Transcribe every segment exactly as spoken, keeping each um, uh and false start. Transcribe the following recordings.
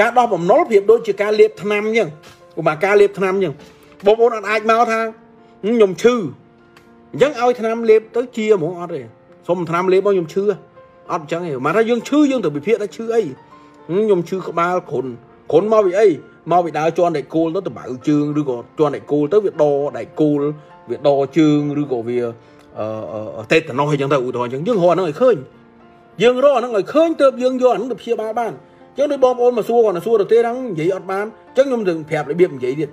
Các đó bấm nốt hiệp đôi chỉ ca liệp thân nam nhưng mà ca liệp thân nam nhưng bố bố nó ai mau tha nhom chư dân ao thân nam liệp tới chia muốn ọt rồi xong thân nam liệp bao nhom chư ọt chẳng hiểu mà ra dương chư dương từ bị phía đã chư ấy nhom chư có ba khốn khốn mau bị ấy mau bị đào cho đại cô nó từ bảo chương rồi còn cho đại cô tới việc đo đại cô việc đo chương rồi còn việc tết là nói chẳng thầu thôi chẳng dương hoa nó người khơi dương đó nó người khơi từ dương do nó được chia ba ban chứ đôi bom ôn mà xua còn là xua được thế đắng vậy ọt ban chắc nhom đừng phẹp lại biệp vậy đi.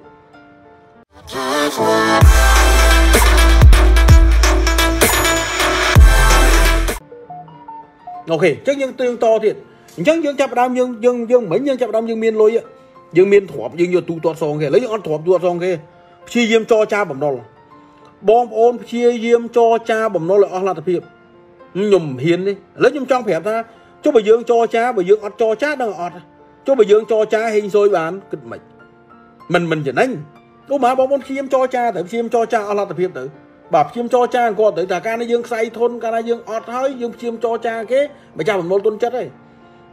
Ok, chắc dương tương to thiệt. Chắc dương chập đam dương dương dương mấy dương chập đam dương miên lôi á. Dương miên thọp dương vô tu toát song kìa, lấy con thọp tuột song kìa. Chi diêm cho cha bẩm nó. Bom ôn chi diêm cho cha bẩm nó là ơ là tập hiệp. Nhùm hiền đi, lấy nhùm trong phẹp ta. Cho bà dương cho cha, bà dương ọt cho cha đang ọt. Cho bà dương cho cha hình rồi bán kịch mịch. Mình mình chỉ đánh. Đúng mà bom ôn chi diêm cho cha, tại chi diêm cho cha ơ là tập hiệp tử. Bà chiêm cho cha còn tới cả cái nó dương say thôn cái nó dương ọt hơi dương chiêm cho cha cái mà cha bẩm nó tôn chất ấy.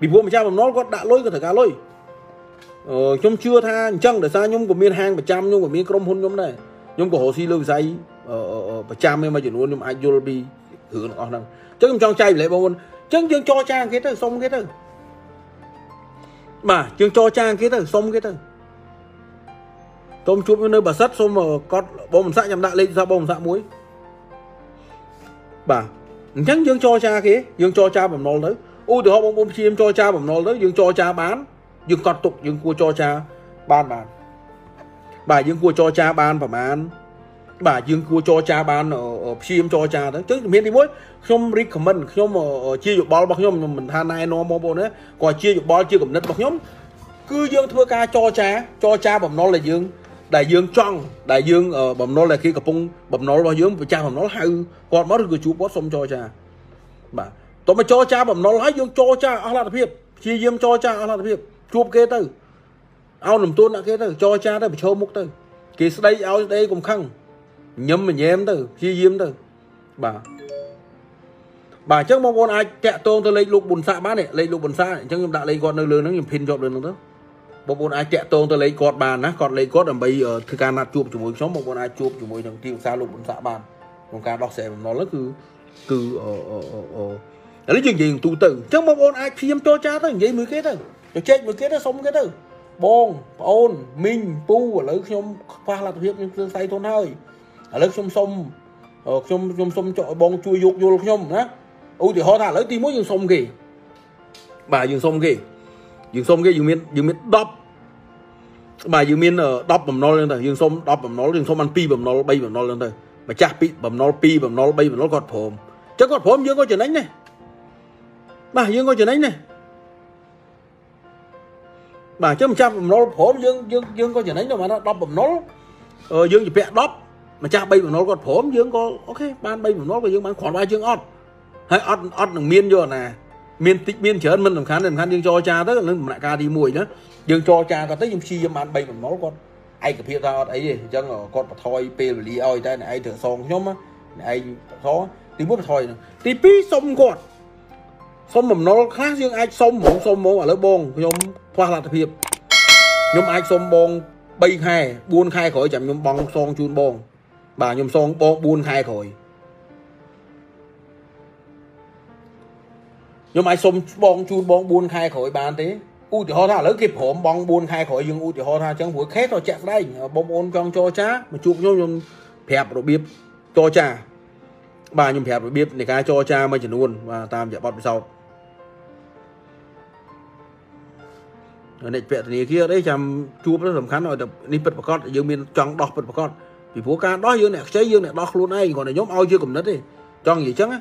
Vì vua mà cha bẩm nó có đã lối có thể cả lối. Ờ, chúng chưa tha chăng để sao nhung của miền hang một trăm nhung của miền crom hôn nhóm này nhung của hồ si lương say một trăm em mà chuyển luôn nhung ai vô bi thử nó năng chứ không trong chay lại bao nhiêu chứ chương cho trang cái thôi xong cái thôi mà chương cho trang cái thôi xong cái thôi tôm chuột với nơi bà sắt xong mà con bom sạ nhầm đại lên ra bom sạ muối bà chắc dương cho cha cái dương cho cha bẩm nó đấy ôi từ họ bom bom chim cho cha bẩm nó đấy dương cho cha bán dương con tục dương cua cho cha ban bàn bà dương cua cho cha ban và bán bà dương cua cho cha ban ở xiêm cho cha đó chứ miễn đi mối không recommend không chia dục ball bọc nhóm mình than ai nó mô bộ nữa còn chia dục ball chia cụm đất bọc nhóm cứ dương thưa ca cho cha cho cha bẩm nó là dương đại dương trong đại dương ở bẩm nó là khi cặp bông bẩm nó bao dương và cha bẩm nó hay còn mất người chú bót xong cho cha bà tôi mà cho cha bẩm nó lái dương cho cha ở là thiệp chia dương cho cha ở là thiệp chụp kia tới ao nằm tuôn đã kia tới cho cha tới bị cho múc tới kia đây ao đây cũng khăng nhâm mình nhém tới chi diêm tới bà bà chắc mong con ai kẹt tôn tôi lấy lục bùn xạ bán này lấy lục bùn xạ này chắc em đã lấy con nơi lớn nó nhìn pin dọn lên nữa mong con ai kẹt tôn tôi lấy con bàn á còn lấy con làm bây ở thời gian nạt chụp chủ mối sống mong con ai chụp chủ mối thằng tiêu xa lục bùn xạ bàn con cá đọc xẻ nó rất cứ cứ ở ở ở lấy chuyện gì tụ tử chắc mong con ai diêm cho cha tới vậy mới kết thôi chết mới kết nó sống cái từ bong ôn minh pu ở lấy trong pha là hiệp nhưng say thôn hơi ở lấy trong sông ở trong trong sông chọi bong chui dục vô trong đó ôi thì họ thả lấy tí mối dừng sông kì bà dừng sông kì dừng sông kì dừng miên dừng miên đập bà dừng miên ở đập bầm nó lên rồi dừng sông đập bầm nó dừng sông ăn pi bầm nó bay bầm nó lên rồi mà chả pi bầm nó pi bầm nó bay bầm nó gọt phồm chắc gọt phồm dừng coi chuyện đánh này bà dừng coi chuyện đánh này bà chứ một trăm bầm nô phốm dương dương dương có chuyện đấy đâu mà nó đập bầm nô ờ, dương gì bẹ đập mà cha bay bầm nô còn phốm dương có ok ban bay bầm nô và dương bán khoảng ba dương ót hay ót ót đừng miên vô nè miên tích miên chở mình làm khán làm khán dương cho cha tới lần lại ca đi mùi nữa dương cho cha ta tới dương chi dương ban bay bầm nô con ai cái phía tao ấy gì chân ở con mà thôi pê li oi đây này ai thử xong nhóm á này khó tí bút thôi tí pí xong con xong bầm nô khác dương ai xong không xong mô ở lớp bông nhóm khoa là tập hiệp nhóm ai xong bong bay khai buôn khai khỏi chậm nhóm bong xong chun bong bà nhóm xong bong buôn khai khỏi nhóm ai xong bong chun bong buôn khai khỏi bàn thế u thì họ tha lấy kịp hổm bong buôn khai khỏi nhưng u thì họ tha chẳng buổi khét họ chạm đây bong ôn trong cho cha mà chụp nhóm nhóm phẹp rồi biếp cho cha bà nhóm phẹp rồi biếp để cái cho cha mới chỉ luôn và tam giải bọt sau này chuyện này kia đấy chăm chụp nó làm khán rồi tập đi bật con dương miên chọn đọc bật con vì phố ca đó dương này cháy dương này đọc luôn ấy còn này nhóm ao chưa cùng đất đi chọn gì chứ á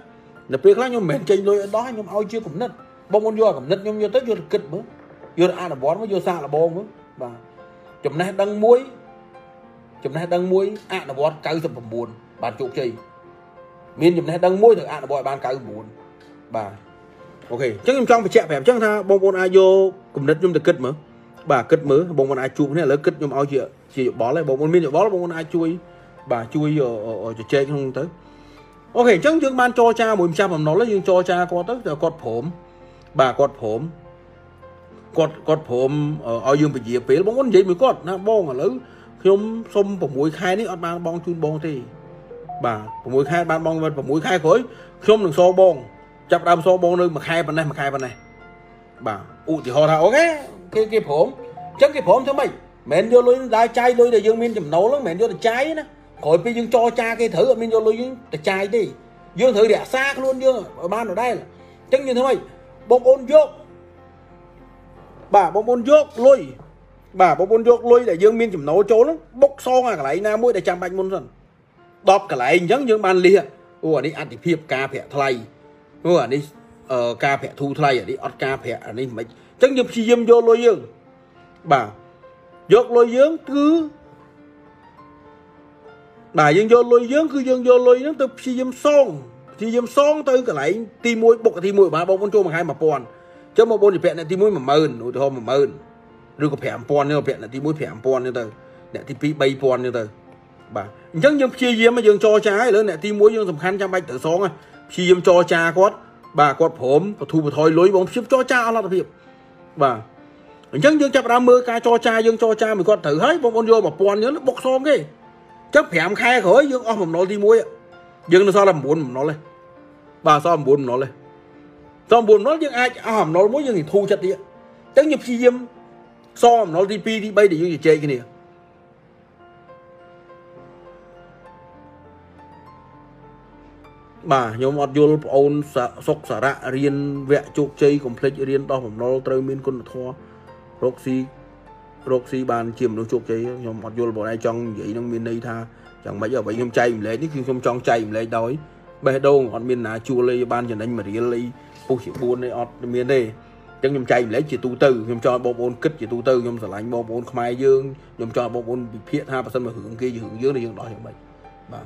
là việc khác nhóm miền trên đôi đó nhóm ao chưa cùng đất bông con vô cùng đất nhóm vô tới vô kịch bữa vô ăn là bón vô xa là bông bữa và chụp này đăng muối chụp này đăng muối ăn là bón cay tập bầm buồn bàn chụp gì miên chụp này đăng muối được ăn là bói bàn cay buồn bà ok chắc em trong phải chẹt phèm chắc tha bông con ai vô cùng đất nhung được kết mở bà kết mở bông con ai chui này là kết nhung ao chị chị bỏ lại bông con miên bỏ bông con ai chui bà chui ở ở chơi không tới ok chắc dương ban cho cha mùi cha bầm nó lấy dương cho cha có tới giờ cọt phồm bà cọt phồm กดกดผมออยืมไปเหยียบเป๋บางคนเหยียบมือกดนะบ้องอ่ะหรือខ្ញុំសុំ6ខែនេះអត់បានបងជូនបងទេបាទ6ខែបានបងវិញ6ខែក្រោយខ្ញុំនឹងសោបងចាប់ដើមសោបងនៅមួយខែប៉ុណ្ណេះមួយខែប៉ុណ្ណេះបាទឧទាហរណ៍ថាអូខេគេគេព្រមអញ្ចឹងគេព្រមធ្វើម៉េចមិនយកលុយដើរចាយលុយដែលយើងមានចំណូលហ្នឹងមិនយកទៅចាយណាក្រោយពេលយើងចរចាគេត្រូវអត់មានយកលុយយើងទៅចាយទេយើងត្រូវរក្សាខ្លួនយើងឲ្យបានដដែលអញ្ចឹងយើងធ្វើម៉េចបងអូនយកបាទបងអូនយកលុយបាទបងប្អូនយកលុយដែលយើងមានចំណូលចូលហ្នឹងបុកសងអាកន្លែងណាមួយដែលចាំបាច់មុនសិន10កន្លែងអញ្ចឹងយើងបានលះអូអានេះអតិភិបការប្រាក់ថ្លៃអូអានេះអឺការប្រាក់ធូរថ្លៃអានេះអត់ការប្រាក់អានេះមិនអញ្ចឹងយើងព្យាយាមយកលុយយើងបាទយកលុយយើងគឺបាទយើងយកលុយយើងគឺយើងយកលុយហ្នឹងទៅព្យាយាមសងព្យាយាមសងទៅកន្លែងទី1បុកទី1បាទបងប្អូនចូលមួយខែ1000អញ្ចឹងបងប្អូនជាប្រាក់អ្នកទី1 10000 ឧទាហរណ៍10000ឬក៏ 5,000 នេះប្រាក់ទី1 5,000 នេះទៅអ្នកទី2 3,000 នេះទៅបាទអញ្ចឹងយើងព្យាយាមយើងចរចាហើយលើអ្នកទី1យើងសំខាន់ចាំបាច់ត្រូវសងហើយព្យាយាមចរចាគាត់បាទគាត់ព្រមបធូរបថយលុយបងព្យាយាមចរចាអស់លទ្ធភាពបាទអញ្ចឹងយើងចាប់ដើមមើលការចរចាយើងចរចាមួយគាត់ត្រូវហើយបងប្អូនយក 1000 យើងបុកសងគេចឹង5ខែក្រោយយើងអស់បំណុលទី1យើងនៅសល់តែ9បំណុលទេបាទសល់9បំណុលទេសល់9បំណុលយើងអាចអស់បំណុលមួយយើងធូរចិត្តទៀតអញ្ចឹងយើងព្យាយាមសងអំណុលទី2ទី3ដែលយើងជជែកគ្នាបាទខ្ញុំអត់យល់ប្អូនសុខសារៈរៀនវគ្គជោគជ័យកុំភ្លេចរៀនដោះអំណុលត្រូវមានគុណធម៌រកស៊ីរកស៊ីបានជាមនុស្សជោគជ័យខ្ញុំអត់យល់បងឯងចង់និយាយនឹងមានន័យថាយ៉ាងម៉េចអ្វីខ្ញុំចែកម្លែកនេះគឺខ្ញុំចង់ចែកម្លែកដោយបេះដូងអត់មានណាជួលទេបានចំណេញមួយរៀលអីពុះជា4ទេអត់មានទេចឹងខ្ញុំចែកម្លែកជាទូទៅខ្ញុំចង់បងប្អូនគិតជាទូទៅខ្ញុំស្រឡាញ់បងប្អូនខ្មែរយើងខ្ញុំចង់បងប្អូនពិភាក្សាថាបើសិនមករឿងគេរឿងយើងយើងដោះយ៉ាងម៉េចបាទ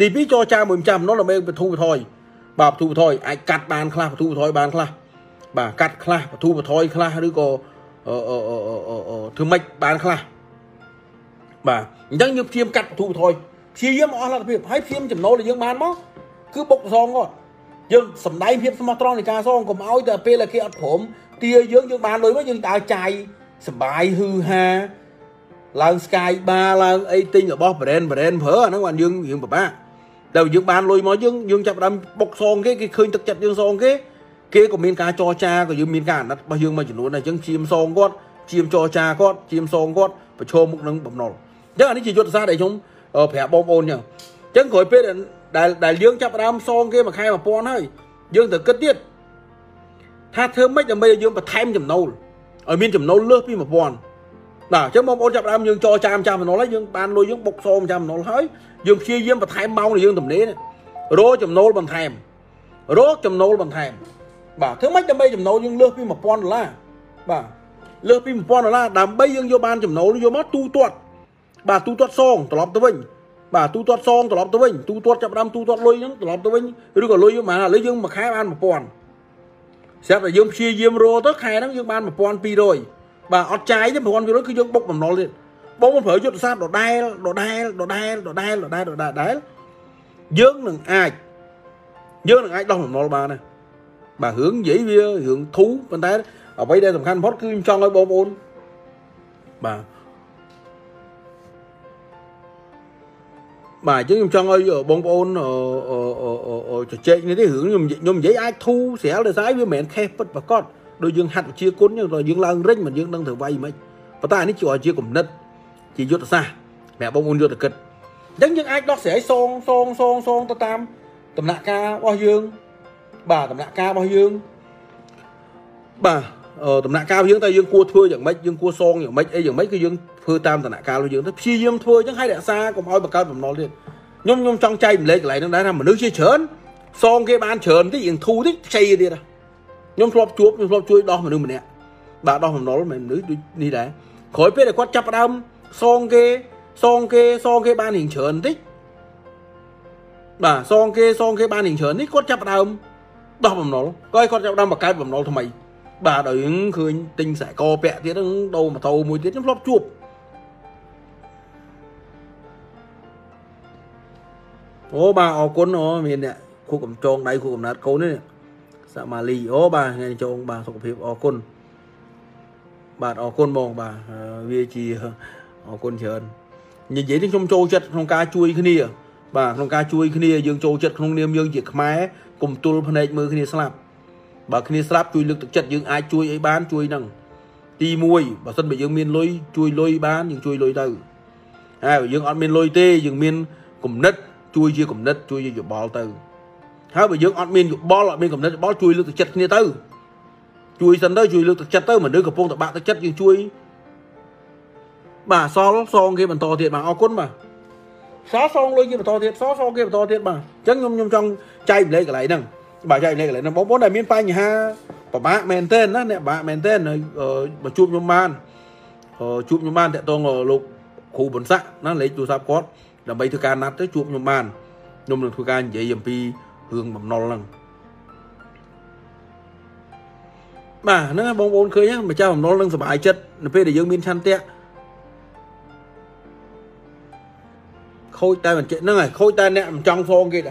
ទី2ចោចាមួយម្ចាស់បំណុលដើម្បីបធូរបថយបាទបធូរបថយអាចកាត់បានខ្លះបធូរបថយបានខ្លះបាទកាត់ខ្លះបធូរបថយខ្លះឬក៏អឺអឺអឺធ្វើម៉េចបានខ្លះបាទអញ្ចឹងយើងភៀមកាត់បធូរបថយព្យាយាមអស់លទ្ធភាពហើយភៀមចំណូលដែលយើងបានមកគឺបុកសងគាត់យើងសំដែងភាពស្មោះត្រង់នៃការសងកុំឲ្យតែពេលគេអត់ព្រមទាយើងយើងបានលុយមកយើងដើរចាយសបាយហឺហាឡើង Sky Bar ឡើងអីទិញរបស់ brand brand ព្រោះអាហ្នឹងបានយើងយើងពិបាកតែយើងបានលុយមកយើងយើងចាប់ដើមបុកសងគេគេឃើញទឹកចិត្តយើងសងគេគេក៏មានការចរចាក៏យើងមានការអាណិតរបស់យើងមួយចំនួនដែរអញ្ចឹងជៀមសងគាត់ជៀមចរចាគាត់ជៀមសងគាត់ប្រឈមមុខនឹងបំណុលអញ្ចឹងអានេះជាយុទ្ធសាស្ត្រដែលខ្ញុំប្រាប់បងប្អូនអញ្ចឹងអញ្ចឹងក្រោយពេលដែលដែលយើងចាប់ដើមសងគេមួយខែ1000ហើយយើងទៅគិតទៀតថាធ្វើម៉េចដើម្បីឲ្យយើងបន្ថែមចំណូលឲ្យមានចំណូលលើសពី1000បាទអញ្ចឹងបងប្អូនចាប់ដើមយើងចរចាម្ចាស់បំណុលហើយយើងបានលុយយើងបុកសងម្ចាស់បំណុលហើយយើងព្យាយាមបន្ថែមម៉ោងដែលយើងទំនេររកចំណូលបន្ថែមរកចំណូលបន្ថែមបាទធ្វើម៉េចដើម្បីចំណូលយើងលើសពី1000ដុល្លារបាទលើសពី1000ដុល្លារដើម្បីយើងយកបានចំណូលយកមកទូទាត់បាទទូទាត់សងត្រឡប់ទៅវិញបាទទូទាត់សងត្រឡប់ទៅវិញទូទាត់ចាប់ដើមទូទាត់លុយហ្នឹងត្រឡប់ទៅវិញឬក៏លុយយើងបានឥឡូវយើងមួយខែបាន1000ស្រាប់តែយើងព្យាយាមរកទៅខែហ្នឹងយើងបាន1200បាទអត់ចាយទេ1200គឺយើងបុកបំណុលទៀតបងមិនប្រើយុទ្ធសាស្ត្រដដែលដដែលដដែលដដែលដដែលដដែលយើងនឹងអាចយើងនឹងអាចដោះបំណុលបានដែរបាទរឿងនិយាយវារឿងធូរប៉ុន្តែអ្វីដែលសំខាន់បំផុតគឺខ្ញុំចង់ឲ្យបងប្អូនបាទបាទអញ្ចឹងខ្ញុំចង់ឲ្យបងប្អូនជជែកនេះទេរឿងខ្ញុំខ្ញុំនិយាយអាចធូរស្រាលដល់ស្អីវាមិនមែនខេសពិតប្រកបដោយយើងហាត់វិជាគុណដល់យើងឡើងរិញមិនយើងដឹងទៅវាយមិនប៉ុន្តែអានេះជាជាគំនិតជាយុទ្ធសាស្ត្រប្រាប់បងប្អូនយុទ្ធគិតអញ្ចឹងយើងអាចដោះស្រាយសងសងសងសងទៅតាមដំណាក់កាលរបស់យើងបាទដំណាក់កាលរបស់យើងបាទដំណាក់កាលយើងតើយើងគួរធ្វើយ៉ាងម៉េចយើងគួរសងយ៉ាងម៉េចអីយ៉ាងម៉េចគឺយើងធ្វើតាមដំណាក់កាលរបស់យើងទៅព្យាយាមធ្វើអញ្ចឹងឲ្យរក្សាកុំឲ្យបង្កើតបំណុលទៀតខ្ញុំខ្ញុំចង់ចែកចម្លែកកន្លែងហ្នឹងដែរថាមនុស្សជាច្រើនសងគេបានច្រើនតិចយើងធូរតិចខ្ចីទៀតខ្ញុំធ្លាប់ជួបខ្ញុំធ្លាប់ជួយដោះមនុស្សម្នាក់ bà đo nó mình nữ đi đấy khỏi biết là quát chắp đâm song kê song kê song kê ban hình chớn tích bà song kê song kê ban hình chớn tích quát chắp đâm đo bầm nó coi con chắp đâm mà cái bầm nó thôi mày bà đợi những khơi tinh sẽ co bẹ thế đâu mà thâu mùi tiết nó lóp chuột ô bà ở cuốn nó miền nè khu cẩm tròn đây khu cẩm nát cố nữa dạ mà lì ô bà nghe cho ông bà thuộc hiệp ở côn bạn ở côn mong bà vi chỉ ở côn chơn như vậy thì trong châu chật trong cá chui cái nia bà trong cá chui cái nia dương châu chật trong niêm dương chỉ máy cùng tôi phần này mưa cái nia slap bà cái nia slap chui lực thực chất dương ai chui ấy bán chui nằng ti muôi bà sân bị dương miên lôi chui lôi bán nhưng chui lôi từ ai dương ăn miên lôi tê dương miên cùng nứt chui chia cùng nứt chui chia bỏ từ hai bởi dương admin bo lại bên cầm nét bo chui lực thực chất như tư chui sân tới chui lực thực chất tới mà đứa cặp phong tập bạn thực chất như chui bà so lóc so kia mình to thiệt mà o cún mà xóa so lôi kia mình to thiệt xóa so kia mình to thiệt mà chắc nhung nhung trong chạy lấy cái này nè bà chạy lấy cái này nó bóng bóng này miên phai nhỉ ha bà bạ men tên đó nè bạ men tên này bà chụp nhung man chụp nhung man thì tôi ngồi lục khu bẩn sạ nó lấy chùa sáp cốt là bây thời gian nát tới chụp nhung man nhung được thời gian dễ dầm pi hương mầm non lần mà nó bông bông khơi nhá mà cha mầm non lần sập ai chết nó phê để dương miên chăn tẹt khôi tai mình chết nó này khôi tai nẹt mình trong song kia đã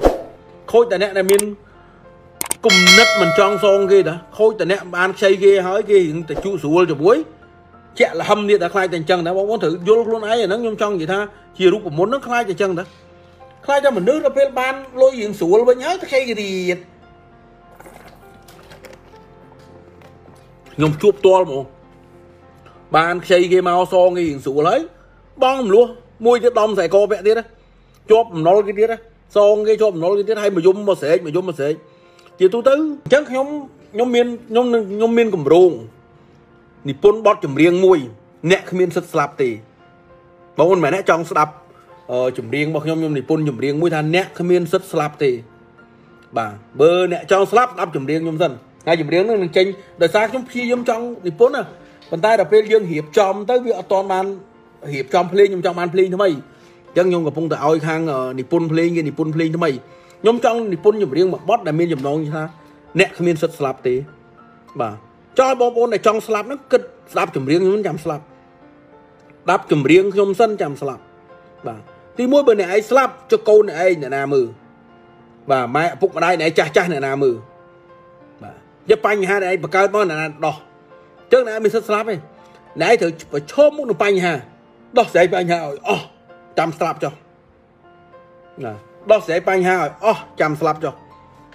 khôi tai nẹt này miên cùng nứt mình trong song kia đã khôi tai nẹt ăn xây kia hỏi kia tại chu sủa cho buổi chẹ là hâm đi đã khai thành chân đã bông bông thử vô luôn ấy nó nhung trong vậy tha chia rút của muốn nó khai thành chân đã khai cho mình nước nó phê ban lôi diện sủa với nhớ cái gì nhung chụp to mà ban xây cái màu so cái diện sủa lấy bom luôn môi cái đom sài co vẽ thế đó chụp nó cái thế đó so cái chụp nó cái thế hay mà dùng mà sệ mà dùng mà sệ chỉ tu tứ chắc nhóm nhóm miên nhóm nhóm miên cùng ruộng thì pôn bót chùm riêng môi nẹt miên sật slap tì bảo con mẹ nẹt trong slap ờ chùm riêng bọc nhom nhom này pôn chùm riêng mũi than nẹt không miên sứt slap thì bà bơ nẹt trong slap đắp chùm riêng nhom dần ngay chùm riêng nó mình chênh đời xa trong khi nhom trong này pôn à bàn tay đập lên dương hiệp trong tới việc toàn bàn hiệp trong plei nhom trong bàn plei thế mày chân nhom gặp phong tại ao khang này pôn plei kia này pôn plei thế mày nhom trong này pôn chùm riêng mà bót đại miên chùm non như thế nẹt không miên sứt slap thì bà cho bom pôn này trong slap nó kịch slap chùm riêng nhom chạm slap đắp chùm riêng nhom sân chạm slap bà thì mỗi bên này ai slap cho câu này ai nè mừ và mai phục vào đây này cha cha nè mừ và giúp anh ha này bậc cao bao nè đỏ trước này mình sẽ slap này nãy thử phải chôm một bánh ha đó sẽ bánh ha rồi oh chăm slap cho nè đó sẽ bánh ha rồi oh chăm slap cho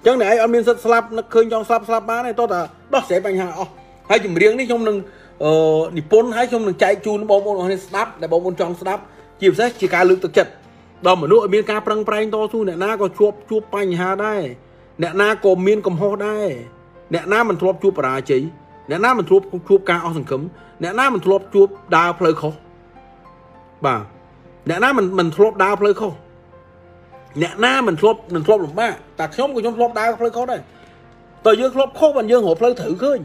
trước này anh mình sẽ slap nó khơi trong slap slap má này tốt à đó sẽ bánh ha oh hai chùm riêng đi trong đừng ờ đi pôn hai trong đừng chạy chun bom bom này slap để bom bom trong slap chịu sẽ chỉ cá lưỡng thực chất đó mà nuôi miên cá prang prang to su nè na có chuột chuột bánh hà đây nè na có miên cầm ho đây nè na mình chuột chuột bà chỉ nè na mình chuột chuột cá ao sừng cấm nè na mình chuột chuột đào phơi khô bà nè na mình mình chuột đào phơi khô nè na mình chuột mình chuột lủng ba ta nhóm của nhóm chuột đào phơi khô đây tới dương chuột khô mình dương hộp phơi thử khơi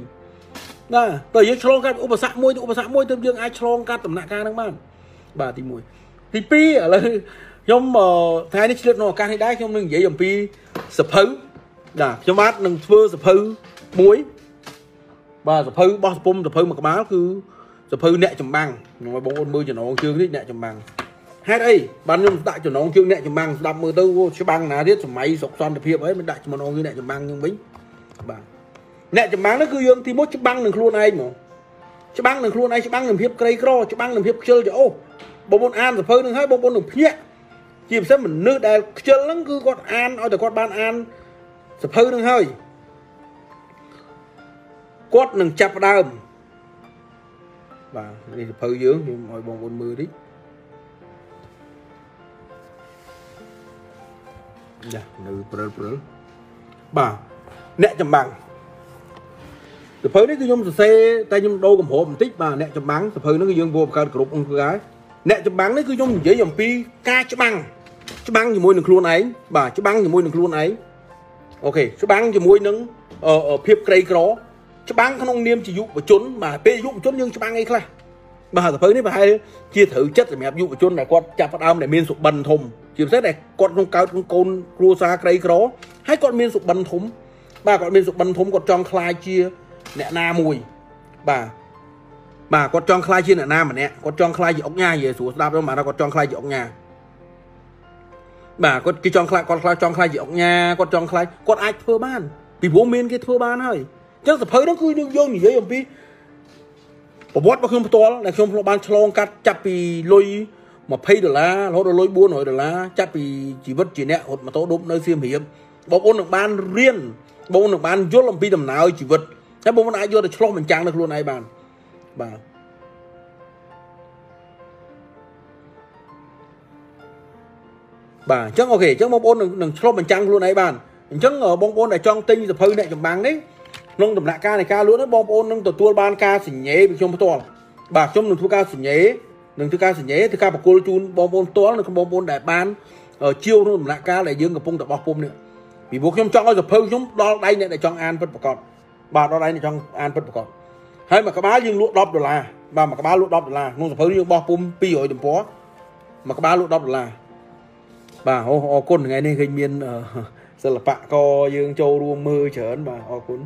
nè tới dương chuột cái u bà sạc môi u bà sạc môi tới dương ai chuột cá tầm nạ cá năng ban bà thì mùi thì pi là nhóm mà thay đi chụp nó càng hay đá nhóm đừng dễ dòng pi sập hứ là nhóm mát đừng phơ sập hứ muối bà sập hứ bao pum sập hứ mà cái má cứ sập hứ nẹt chầm bằng mà bông ôn mưa cho nó chương đi nẹt chầm bằng hết đây ban nhóm đại cho nó chương nẹt chầm bằng đập mưa tư sẽ bằng là biết máy sọc xoan tập hiệp ấy mình đại cho nó như nẹt chầm bằng nhưng bính bà nẹt chầm bằng nó cứ dương thì mốt chầm bằng đừng luôn ai mà chầm bằng đừng luôn ai chầm bằng đừng hiệp cây cro chầm bằng đừng hiệp chơi cho ô bộ môn an sập hơi đừng hết bộ môn đừng nhẹ chìm sẽ mình nước đài chơi lắm cứ con an ở từ con ban an sập hơi đừng hơi quất đừng chập đầm và đi sập hơi dướng thì mọi bọn con mưa đi dạ nữ bờ bờ bà nẹt chầm bằng sập hơi đấy cứ nhôm xe tay nhôm đô cầm hộp một tích bà nẹt chầm bằng sập hơi nó cứ dương vô một cái cột ông cô gái nè cho băng đấy cứ trong dễ dòng pi ca cho băng cho băng thì môi được luôn ấy bà cho băng thì môi được luôn ấy ok cho băng thì môi nâng ở ở phép cây cỏ băng không niêm chỉ dụ và chốn mà pe dụ chốn nhưng băng ấy kia mà hở tới mà hay chia thử chất để mẹ dụ và chốn này con chặt phát âm để miên sụp bần thùm chịu xét này con không cao con côn cua xa cây đó hay con miên sụp bần thùm bà con miên sụp bần thùm còn trong khai chia nẹ na mùi bà bà con trong khai chia nẹ na mà nè con trong khai gì ông nhà về xuống đạp đâu mà nó con trong khai gì ông nhà bà con cái trong khai con trong khai gì ông nhà con trong khai con ai thưa ban vì bố miên cái thưa ban thôi chắc là thấy nó cứ đương vô như vậy ông pi bộ bót mà không to là không ban chlong cắt chắp vì lôi mà pay đô la nó lôi buôn rồi đô la chắp vì chỉ vất chỉ nẹt hột mà to đốm nơi xiêm hiểm bộ bốn được ban riêng bộ bốn được ban vô làm pi đầm nào chỉ vất cái bộ bốn ai vô là chlong mình trang được luôn ai bàn bà bà chắc ok chắc bộ bốn được được chlong mình trang luôn ai bàn chắc ở bộ bốn này trang tinh rồi pay này chồng bang đấy nông đầm lại ca này ca luôn đó bom ôn nông tổ tua ban ca sỉ nhé bị trong to bà trong đường thua ca sỉ nhé đường thua ca sỉ nhé thua ca bà cô chun bom ôn to là không bom ôn đại ban ở chiêu nông lại ca lại dương gặp phong tập bọc bom nữa vì buộc trong trong cái tập phơi chúng đo đây này để trong an phật bà con bà đo đây này trong an phật bà con hay mà các bá dương lụa đọp đô la bà mà các bá lụa đọp đô la nông tập phơi dương bọc bom pi rồi đừng bó mà các bá lụa đọp đô la bà ô côn ngày nay hình miên rất là bạ co dương châu ruông mưa trở ấn bà ô côn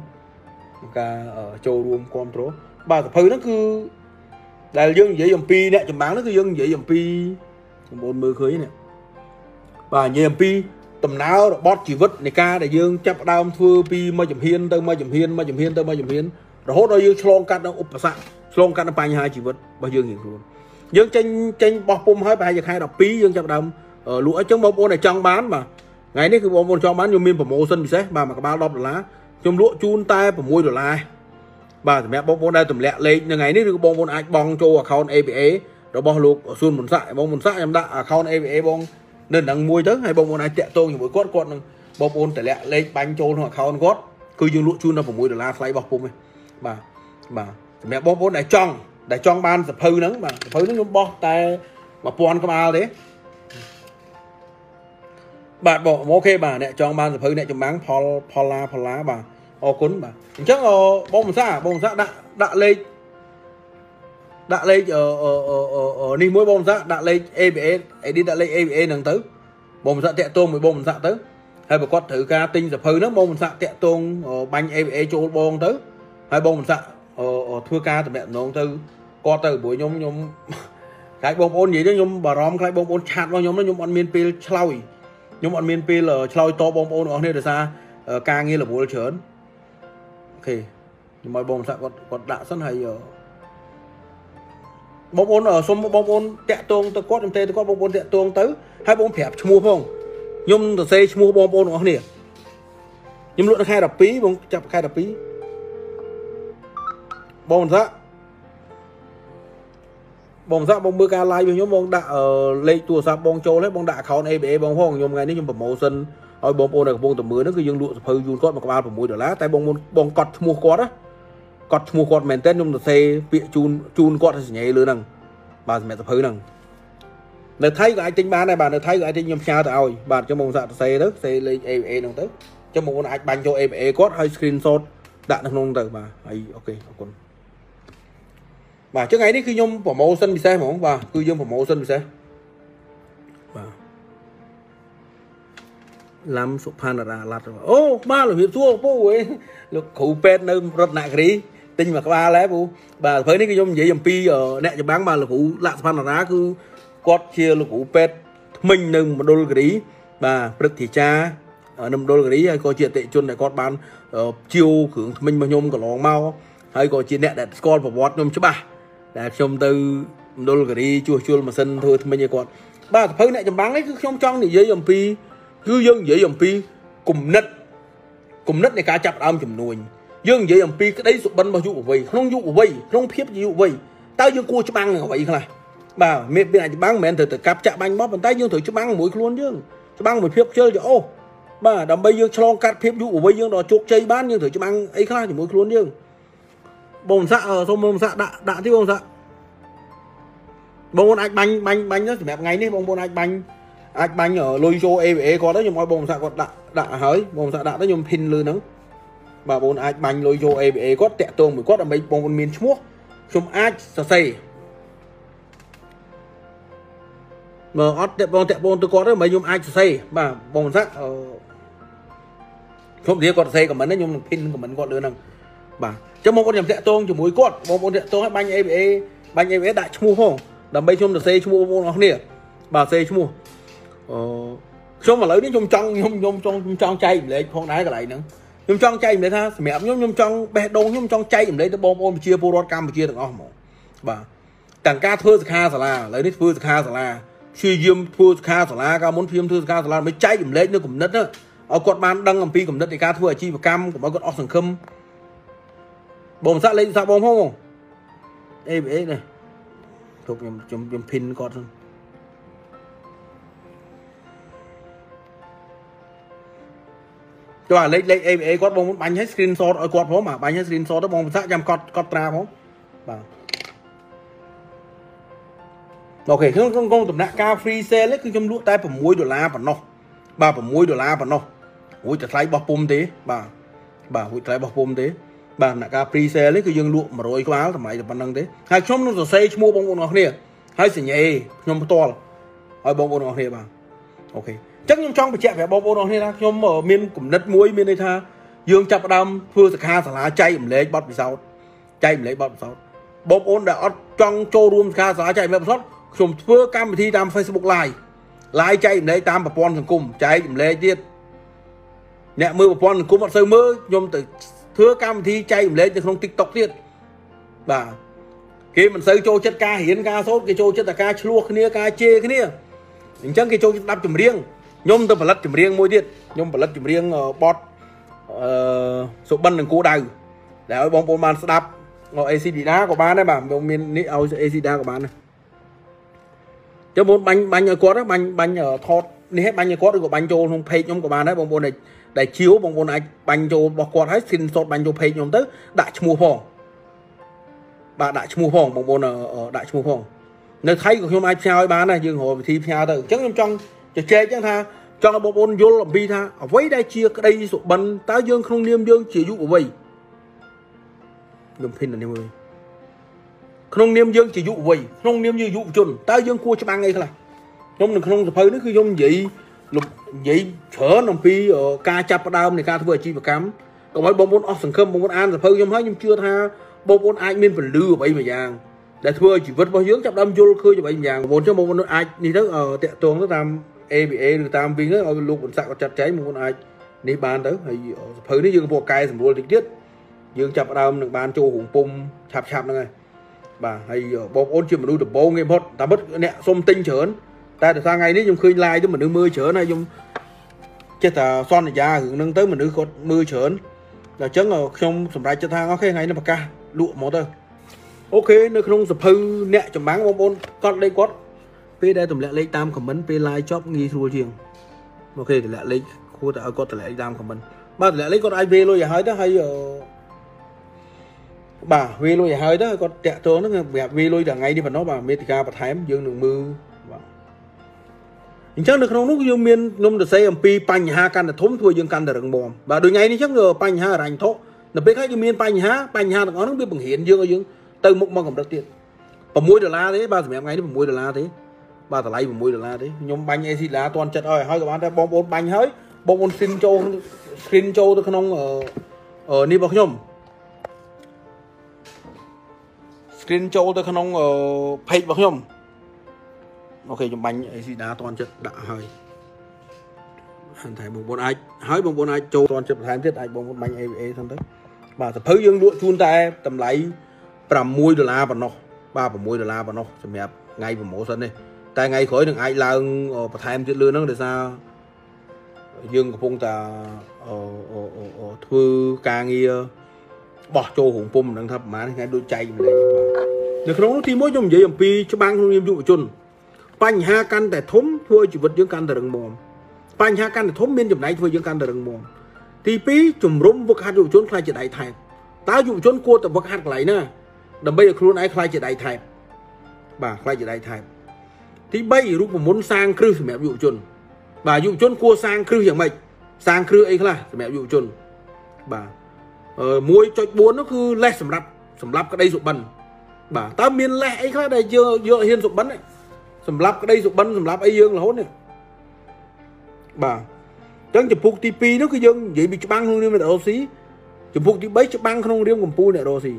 cả ở châu ruộng con trố bà tập nó cứ là dân dễ dòng pi nè chấm bán nó cứ dân dễ dòng pi bốn mươi khơi nè bà dễ dòng pi tầm nào bót chỉ vứt này ca để dương chắp đau thưa pi mà chấm hiên tơ mà chấm hiên mà chấm hiên tơ mà chấm hiên rồi hốt đôi dương slong cắt nó ụp sạn slong cắt nó bay hai chỉ vứt bao dương hiện luôn dương tranh tranh bọc bom hai bài giờ hai đọc pi dương chắp đau ở lúa trứng bông bông này trong bán mà ngày nay cứ bông bông trong bán nhiều miên phẩm mô sân bị xé bà mà các ba đọc được lá trong lụa chun tay và mua đồ la bà thì mẹ bong bóng đây tùm lẹ lên như ngày nít bong bóng ai bong cho account a bê a rồi bong lục xuân muốn sại bong muốn sại em đã account a bê a bong nên đang mua tới hay bong bóng ai tẹt tôi như mỗi con con nâng bong bóng tẻ lẹ lên bánh trôi hoặc account gót cứ dùng lụa chun là phải mua đồ la phải bọc bông này bà bà thì mẹ bong bóng đại trong đại trong ban tập hư nắng mà tập hư nó bong tay mà pon cái ao đấy bạn bỏ ok bà nè cho ban tập hư nè cho bán pol pola pola bà ô cún bà chắc là bông xã bông xã đã đã lên đã lên ở ở ở ở đi mỗi bông xã đã lên e bê e ấy đi đã lên e bê e nâng tới bông xã tẹt tôm với bông xã tới hay bà con thử ca tinh tập hư nó bông xã tẹt tôm bánh e bê e cho bông tới hay bông xã thưa ca tập mẹ nó từ co từ buổi nhóm nhóm cái bông ôn gì đó nhóm bà rom cái bông ôn chặt vào nhóm nó nhóm ăn miên pil chloi nhưng bọn miền pê là chơi to bom ôn ở nơi được xa ca nghe là bố chớn ok nhưng mà bom sạ còn còn đã rất hay ở bom ôn ở xung bom ôn tẹt tuông tôi quát em tê tôi quát bom ôn tẹt tuông tới hai bom phẹp mua không nhưng từ xây mua bom ôn ở nơi nhưng luôn khai đập pí bom chặt khai đập pí bom sạ bông ra bông mưa ca lai với nhóm bông đã lấy tua sạp bông châu lấy bông đã khâu này bé bông phong nhóm ngày nấy nhóm promotion rồi bông bông này bông tầm mưa nó cứ dương lụa phơi dương cốt mà các bạn phải mua đỡ lá tại bông bông cọt mua cọt á cọt mua cọt mền tết nhóm được xe bịa chun chun cọt thì nhảy lứa nằng bà mẹ tập phơi nằng để thấy cái tính bán này bà để thấy cái tính nhóm xa tao bà cho bông dạ xe đó xe lấy em em nằng tới cho bông anh banh cho em em cọt hay screenshot đã được nông từ bà ấy ok còn bà trước ngày đấy khi nhung bỏ màu xanh bị xe không bà cứ nhung bỏ màu xanh bị xe bà làm sụp phan là lạt rồi ô ba là việc thua bố ấy lúc khẩu pet nơi rất nặng cái tinh mà ba lẽ bố bà thấy đấy khi nhung dễ dầm pi ở nẹt dầm bán bà là khẩu lạt phan là cứ quạt chia là khẩu pet mình nâng một đôi cái bà rất thì cha ở nằm đôi cái coi chuyện tệ chôn để con bán chiêu khử mình mà nhung còn lo mau hay coi chuyện nẹt để con bỏ bọt nhung chứ bà đã trong từ đôi cái đi chua chua mà sân thôi thì mình như con ba phơi này chấm bán đấy cứ trong trong thì dễ dòng pi cứ dân dễ dòng pi cùng nứt cùng nứt này cá chặt âm chùm nuôi dân dễ dòng pi cái đấy sụp bắn bao nhiêu của vây không nhiêu của vây không khiếp nhiêu vây tao dân cua chấm bán này vậy này bà miền bên này chấm bán mẹ thử từ cáp chạm bánh bóp bàn tay dân thử chấm bán mũi luôn chứ chấm bán một khiếp chơi cho ô bà đầm bây dân cho cắt khiếp nhiêu của vây dân đó chuột chơi bán nhưng thử chấm bán ấy khác thì mũi luôn chứ bông dạ ở xong bông dạ đã đã chứ bông dạ bông anh bánh bánh bánh nó chỉ mẹp ngay đi bông bông anh bánh anh bánh ở lôi cho e bê có đấy nhưng mà bông dạ còn đã đã hới bông dạ đã đấy nhưng pin lư nắng bà bốn ai bánh lôi vô e bị có tệ tôm mới có là mấy bông miên chúa chôm ai sao xây mà ót tệ bông tệ bông tôi có đấy mấy nhôm ai sao xây mà bông rác không gì còn xây của mình đấy nhôm pin của mình còn được năng bà cho một con nhầm tệ tôm chỉ mũi cốt bông bông tệ tôm hết bánh e bị bánh e bị đại chúa không đầm bây chôm được xây chúa bông nó nè bà xây chúa xong mà lấy đến trong trong trong trong trong trong chay để phong đá cái này nữa trong trong chay để tha mẹ nhôm trong trong bé đôn nhôm trong chay để bom ôm chia pô Campuchia được không bà càng ca thưa kha là lấy đến thưa kha là suy diêm thưa kha là ca muốn phim thưa kha là mới chay điểm lấy nó cũng đất đó ở quận ban đăng làm pi cũng đất thì ca thưa chi và cam của bao quận Oxford khâm bom sát lên sao bom không em ấy này thuộc nhôm pin con cho lấy lấy em ấy có bông bánh hết screenshot ở quạt phố mà bánh hết screenshot đó bông sát jam cọt cọt tra phố, ok không không không tụm nã cao free sale lấy cứ trong lúa tay phẩm muối đô la bản nọ, bà phẩm muối đô la bản nọ, ui chặt lấy bọc pom thế, bà bà ui chặt lấy bọc pom thế, bà nã cao free sale lấy cứ dương lúa mà rồi quá tụm mày được bản năng thế, hai chôm nó rồi xây mua bông bông ngọc nè, hai sỉ nhẹ, nhom to, hai bông bông ngọc nè bà, ok chắc nhung trong bị chẹt phải bom bom đó ra nhung ở miền cũng đất muối miền đây tha dương chập đam phưa sạc ha sả lá chay ẩm lấy bọt bị sao chay ẩm lấy bọt sao bom bom đã trong châu ruộng sạc ha sả lá chay ẩm sót chồng phưa cam thi tam Facebook live live chay ẩm lấy tam bà con thằng cùng chay ẩm lấy tiết nè mưa bà con thằng cùng bọn sơi mưa nhung từ phưa cam thi chay ẩm lấy từ không TikTok tiết bà khi mình sơi châu chất ca hiến ca sốt cái châu chất là ca chua cái nia ca chê cái nia những chân cái châu đập chùm riêng nhôm tôi phải lật chùm riêng môi tiết nhôm phải lật chùm riêng bọt số bân đừng cố đào để ơi bóng bóng bàn sẽ đạp ngồi acid đá của bạn đấy bà bóng miền nít ao acid đá của bạn này cho bốn bánh bánh ở có đó bánh bánh ở thọt đi hết bánh ở có được của bánh trâu không thấy nhôm của bạn đấy bóng bóng này để chiếu bóng bóng này bánh trâu bọc quạt hết xin sọt bánh trâu thấy nhôm tới đại mùa phòng bà đại mùa phòng bóng bóng ở đại mùa phòng nơi thấy của hôm ai sao bán này dừng hồi thì nhà từ chắc trong cho chơi chẳng tha cho bộ môn vô làm bi tha ở với đây chia cái đây sụp bần tá dương không niêm dương chỉ dụ của vầy đồng pin là niêm người không niêm dương chỉ dụ vầy không niêm như dụ chuẩn tá dương cua cho ban ngay thế này không được không được phơi nó cứ giống vậy lục vậy chở đồng pin ở ca chập đau này ca vừa chi và cám còn mấy bộ môn off sừng khâm bộ môn an là phơi giống hết nhưng chưa tha bộ môn ai nên phải lừa vậy mà vàng để thưa chỉ vứt bao dưỡng chậm đâm vô khơi cho bệnh vàng vốn cho một con ai đi thức ở tệ tuồng nó làm e bị e được tam viên ở lục quần sạc còn chặt cháy một con ai đi bàn tới hay phơi nó dương bộ cay sầm luôn tiết dương chậm đâm được bàn cho hùng pum chạp chạp này bà hay bọc ôn chìm mà nuôi được bố nghe bớt ta bớt nè xôm tinh chớn ta được sang ngày đấy dùng khơi lai chứ mình nuôi mưa chớn này dùng chết là son này già hưởng nâng tới mình nuôi cột mưa chớn là chớn ở trong sầm đại chân thang có khi ngày nó bạc ca lụa mỏ tơ ok nơi không sập hư nẹt chấm bán bom bôn con đây quát p đây tụm lẹ lấy tam comment p like shop nghi thua chiêng ok thì lẹ lấy khu ta có tụm lẹ tam comment ba tụm lẹ lấy con ai luôn vậy hơi đó hay ở bà về luôn vậy hơi đó con tẹt trốn nó về về luôn cả ngày đi phần nó bà Metica và Thái dương đường mưa chắc được không lúc dương miên nôm được xây mp panh ha can là thốn thua dương can là rừng bom bà đôi ngày đi chắc được panh ha rành thốt là biết khách dương miên panh ha panh ha nó biết bằng hiện dương ở dương từ một mong cầm đất tiền, và muối đô la thế, ba thằng mẹ ngay đấy muối đô la thế, ba thằng lấy muối đô la thế, nhóm bánh ấy xịt lá toàn chật ơi, hơi các bạn ta bom bốn bánh hết, bom bốn xin châu, xin châu tôi không ở ở ni bọc nhom, xin châu tôi không ở phay bọc nhom, ok nhóm bánh ấy xịt lá toàn chật đã hơi, thành thầy bom bốn ai, hơi bom bốn ai châu toàn chật thành thiết ai bom bốn bánh ấy ấy xong tới, ba thằng phơi dương lụa chun ta tầm lấy bầm muối đô la bản nọ ba bầm muối đô la bản nọ xem đẹp ngay bầm mổ sân đây tại ngay khỏi được ai là bật thêm chuyện lừa nó để sao dương của phong ta thưa ca nghi bỏ cho hùng pum đang thập má ngay đôi chay này được không nó thì mỗi trong giấy pi cho bang không nhiệm vụ chun panh ha căn để thốn thưa chỉ vật dương căn để đừng mồm panh ha căn để thốn miên chụp này thưa dương căn để đừng mồm thì pi chùm rôm vực hạt vụ chun khai chỉ đại thành tao dụ chun cua tập vực hạt lại nữa đầm bây giờ kêu ai khai chỉ đại thải bà khai chỉ đại thải thì bây giờ lúc mà muốn sang kêu mẹ dụ chun bà dụ chun cua sang kêu hiểm mày sang kêu ấy là mẹ dụ chun bà មួយ ចុច បួន នោះគឺលេសសម្រាប់សម្រាប់ក្តីសុបិនបាទតើមានលេសអីខ្លះដែលយើងយកហ៊ានសុបិនសម្រាប់ក្តីសុបិនសម្រាប់អីយើងរហូតនេះបាទអញ្ចឹងចំពោះទី ពីរ នោះគឺយើងនិយាយពីច្បាំងក្នុងរឿងអ្នករ៉ូស៊ីចំពោះទី បី ច្បាំងក្នុងរឿងកម្ពុជាអ្នករ៉ូស៊ី